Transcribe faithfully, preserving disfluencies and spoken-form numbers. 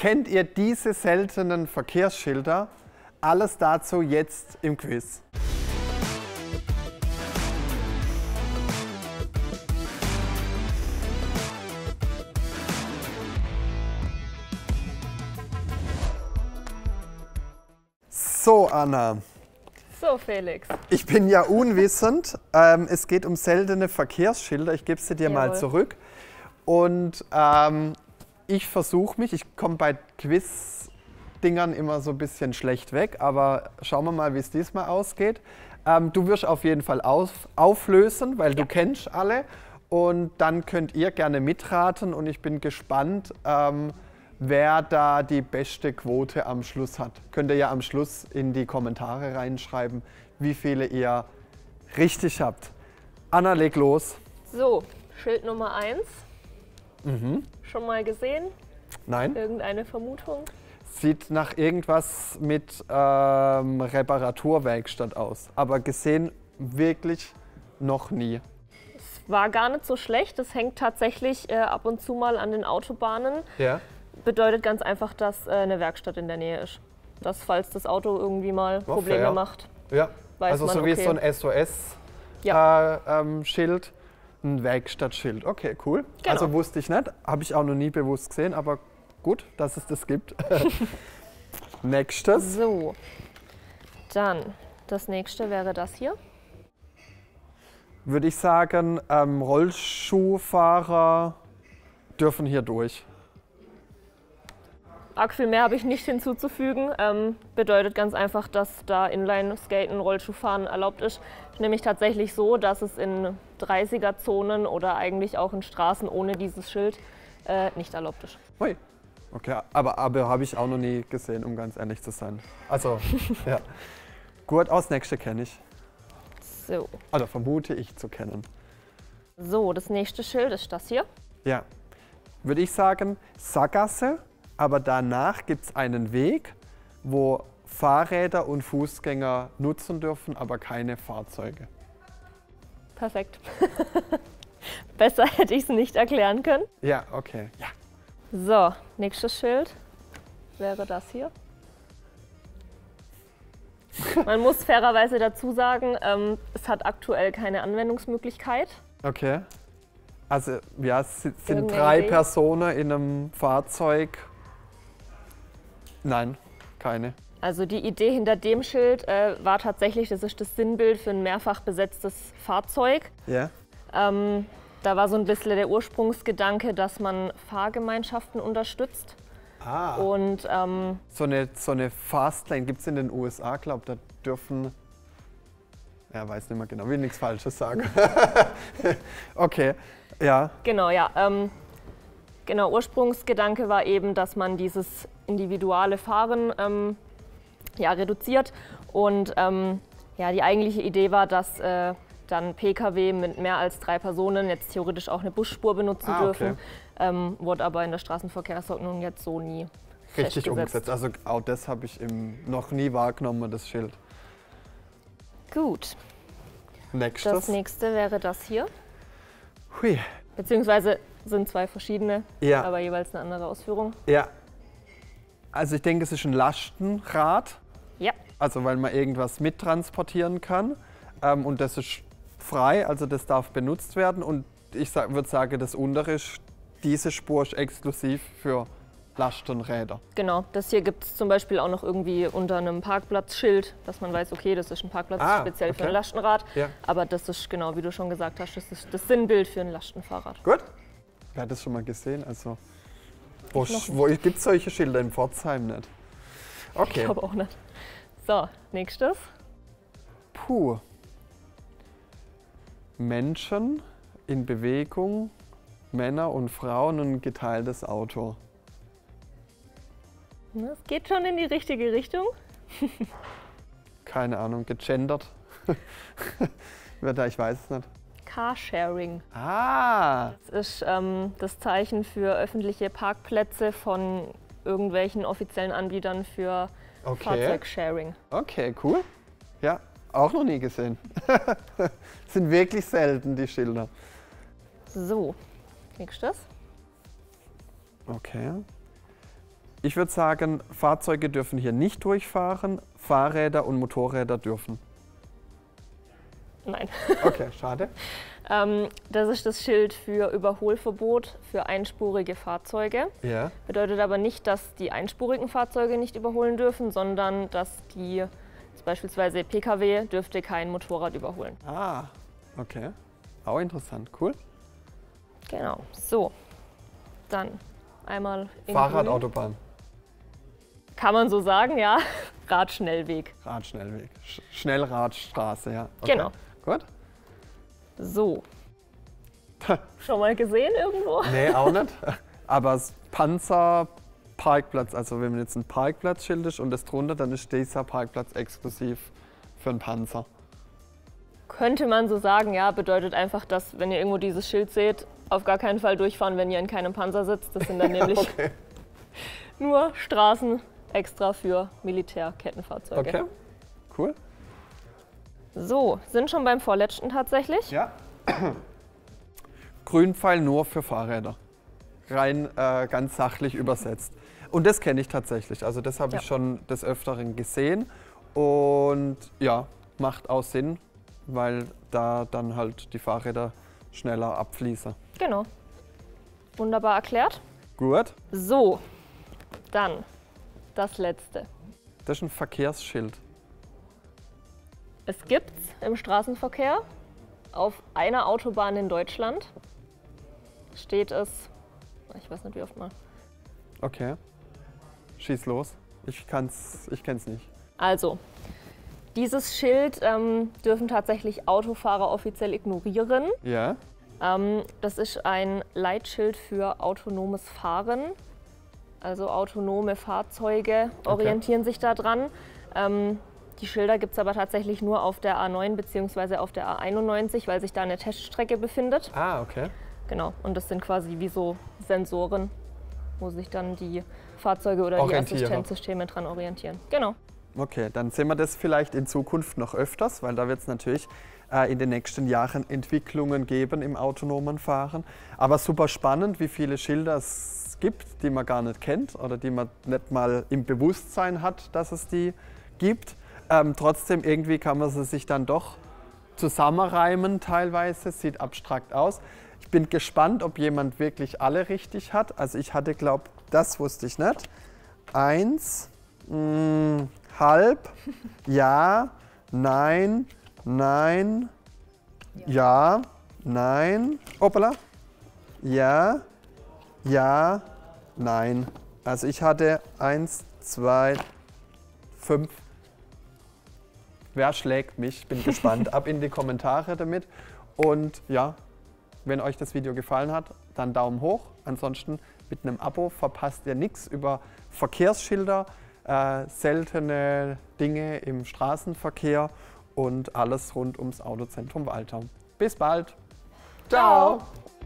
Kennt ihr diese seltenen Verkehrsschilder? Alles dazu jetzt im Quiz. So, Anna. So, Felix. Ich bin ja unwissend. ähm, es geht um seltene Verkehrsschilder. Ich gebe sie dir Jawohl. mal zurück. Und ähm, ich versuche mich. Ich komme bei Quiz-Dingern immer so ein bisschen schlecht weg. Aber schauen wir mal, wie es diesmal ausgeht. Ähm, du wirst auf jeden Fall auf, auflösen, weil ja. du kennst alle. Und dann könnt ihr gerne mitraten. Und ich bin gespannt, ähm, wer da die beste Quote am Schluss hat. Könnt ihr ja am Schluss in die Kommentare reinschreiben, wie viele ihr richtig habt. Anna, leg los. So, Schild Nummer eins. Mhm. Schon mal gesehen? Nein. Irgendeine Vermutung? Sieht nach irgendwas mit ähm, Reparaturwerkstatt aus, aber gesehen wirklich noch nie. Es war gar nicht so schlecht, es hängt tatsächlich äh, ab und zu mal an den Autobahnen. Ja. Bedeutet ganz einfach, dass äh, eine Werkstatt in der Nähe ist. Dass, falls das Auto irgendwie mal oh, Probleme fair. macht, ja. weiß also man, so wie okay. so ein S O S-Schild, ja. äh, ähm, ein Werkstattschild. Okay, cool. Genau. Also wusste ich nicht, habe ich auch noch nie bewusst gesehen, aber gut, dass es das gibt. Nächstes. So, dann das nächste wäre das hier. Würde ich sagen, ähm, Rollschuhfahrer dürfen hier durch. Arg viel mehr habe ich nicht hinzuzufügen. Ähm, bedeutet ganz einfach, dass da Inline-Skaten, Rollschuhfahren erlaubt ist. Nämlich tatsächlich so, dass es in dreißiger-Zonen oder eigentlich auch in Straßen ohne dieses Schild äh, nicht erlaubt ist. Ui. Okay, aber, aber habe ich auch noch nie gesehen, um ganz ehrlich zu sein. Also, ja. Gut, aus nächste kenne ich. So. Also vermute ich zu kennen. So, das nächste Schild ist das hier. Ja. Würde ich sagen, Sackgasse. Aber danach gibt es einen Weg, wo Fahrräder und Fußgänger nutzen dürfen, aber keine Fahrzeuge. Perfekt. Besser hätte ich es nicht erklären können. Ja, okay. Ja. So, nächstes Schild wäre das hier. Man muss fairerweise dazu sagen, ähm, es hat aktuell keine Anwendungsmöglichkeit. Okay. Also, ja, es sind Irgendeine drei Idee. Personen in einem Fahrzeug. Nein, keine. Also die Idee hinter dem Schild äh, war tatsächlich, das ist das Sinnbild für ein mehrfach besetztes Fahrzeug. Ja. Yeah. Ähm, da war so ein bisschen der Ursprungsgedanke, dass man Fahrgemeinschaften unterstützt. Ah. Und ähm, so eine, so eine Fastlane gibt es in den U S A, glaube ich, da dürfen... Ja, weiß nicht mehr genau, will nichts Falsches sagen. Okay, ja. Genau, ja. Ähm, genau, Ursprungsgedanke war eben, dass man dieses individuelle Fahren ähm, ja, reduziert und ähm, ja, die eigentliche Idee war, dass äh, dann Pkw mit mehr als drei Personen jetzt theoretisch auch eine Busspur benutzen ah, dürfen, okay. ähm, wurde aber in der Straßenverkehrsordnung jetzt so nie richtig umgesetzt. Also auch das habe ich im noch nie wahrgenommen, das Schild. Gut. Nächstes. Das nächste wäre das hier. Hui. Beziehungsweise sind zwei verschiedene, ja. aber jeweils eine andere Ausführung. Ja. Also ich denke, es ist ein Lastenrad, ja. also weil man irgendwas mittransportieren kann ähm, und das ist frei, also das darf benutzt werden und ich sag, würde sagen, das untere, diese Spur ist exklusiv für Lastenräder. Genau, das hier gibt es zum Beispiel auch noch irgendwie unter einem Parkplatzschild, dass man weiß, okay, das ist ein Parkplatz ah, speziell okay. für ein Lastenrad, ja. aber das ist genau, wie du schon gesagt hast, das ist das Sinnbild für ein Lastenfahrrad. Gut, wer hat das schon mal gesehen, also... Wo, wo gibt es solche Schilder in Pforzheim nicht? Okay. Ich glaube auch nicht. So, nächstes. Puh. Menschen in Bewegung, Männer und Frauen und ein geteiltes Auto. Das geht schon in die richtige Richtung. Keine Ahnung, gegendert. Ich weiß es nicht. Carsharing. Ah! Das ist ähm, das Zeichen für öffentliche Parkplätze von irgendwelchen offiziellen Anbietern für okay. Fahrzeugsharing. Okay, cool. Ja, auch noch nie gesehen. Sind wirklich selten, die Schilder. So, nächstes. Okay. Ich würde sagen, Fahrzeuge dürfen hier nicht durchfahren, Fahrräder und Motorräder dürfen. Nein. Okay, schade. ähm, das ist das Schild für Überholverbot für einspurige Fahrzeuge. Ja. Bedeutet aber nicht, dass die einspurigen Fahrzeuge nicht überholen dürfen, sondern dass die, beispielsweise P K W, dürfte kein Motorrad überholen. Ah, okay. Auch interessant, cool. Genau, so. Dann einmal in Fahrradautobahn. Kann man so sagen, ja. Radschnellweg. Radschnellweg. Sch Schnellradstraße, ja. Okay. Genau. Gut. So. Schon mal gesehen irgendwo? Nee, auch nicht. Aber das Panzerparkplatz, also wenn man jetzt ein Parkplatzschild ist und das drunter, dann ist dieser Parkplatz exklusiv für einen Panzer. Könnte man so sagen, ja. Bedeutet einfach, dass wenn ihr irgendwo dieses Schild seht, auf gar keinen Fall durchfahren, wenn ihr in keinem Panzer sitzt. Das sind dann nämlich okay. nur Straßen extra für Militärkettenfahrzeuge. Okay, cool. So, sind schon beim vorletzten tatsächlich. Ja. Grünpfeil nur für Fahrräder. Rein äh, ganz sachlich übersetzt. Und das kenne ich tatsächlich. Also das habe ja. ich schon des Öfteren gesehen. Und ja, macht auch Sinn, weil da dann halt die Fahrräder schneller abfließen. Genau. Wunderbar erklärt. Gut. So, dann das letzte. Das ist ein Verkehrsschild. Es gibt es im Straßenverkehr. Auf einer Autobahn in Deutschland steht es, ich weiß nicht wie oft mal. Okay, schieß los. Ich kann's, ich kenn's nicht. Also, dieses Schild ähm, dürfen tatsächlich Autofahrer offiziell ignorieren. Ja. Ähm, das ist ein Leitschild für autonomes Fahren. Also autonome Fahrzeuge orientieren okay. sich daran. Ähm, die Schilder gibt es aber tatsächlich nur auf der A neun bzw. auf der A einundneunzig, weil sich da eine Teststrecke befindet. Ah, okay. Genau, und das sind quasi wie so Sensoren, wo sich dann die Fahrzeuge oder die Assistenzsysteme dran orientieren. Genau. Okay, dann sehen wir das vielleicht in Zukunft noch öfters, weil da wird es natürlich äh, in den nächsten Jahren Entwicklungen geben im autonomen Fahren. Aber super spannend, wie viele Schilder es gibt, die man gar nicht kennt oder die man nicht mal im Bewusstsein hat, dass es die gibt. Ähm, trotzdem irgendwie kann man sie sich dann doch zusammenreimen teilweise, sieht abstrakt aus. Ich bin gespannt, ob jemand wirklich alle richtig hat. Also ich hatte, glaube ich, das wusste ich nicht. Eins, mh, halb, ja, nein, nein, ja, nein, hoppala, ja, ja, nein. Also ich hatte eins, zwei, fünf. Wer schlägt mich? Bin gespannt. Ab in die Kommentare damit. Und ja, wenn euch das Video gefallen hat, dann Daumen hoch. Ansonsten mit einem Abo verpasst ihr nichts über Verkehrsschilder, Äh, seltene Dinge im Straßenverkehr und alles rund ums Autozentrum Walter. Bis bald. Ciao. Ciao.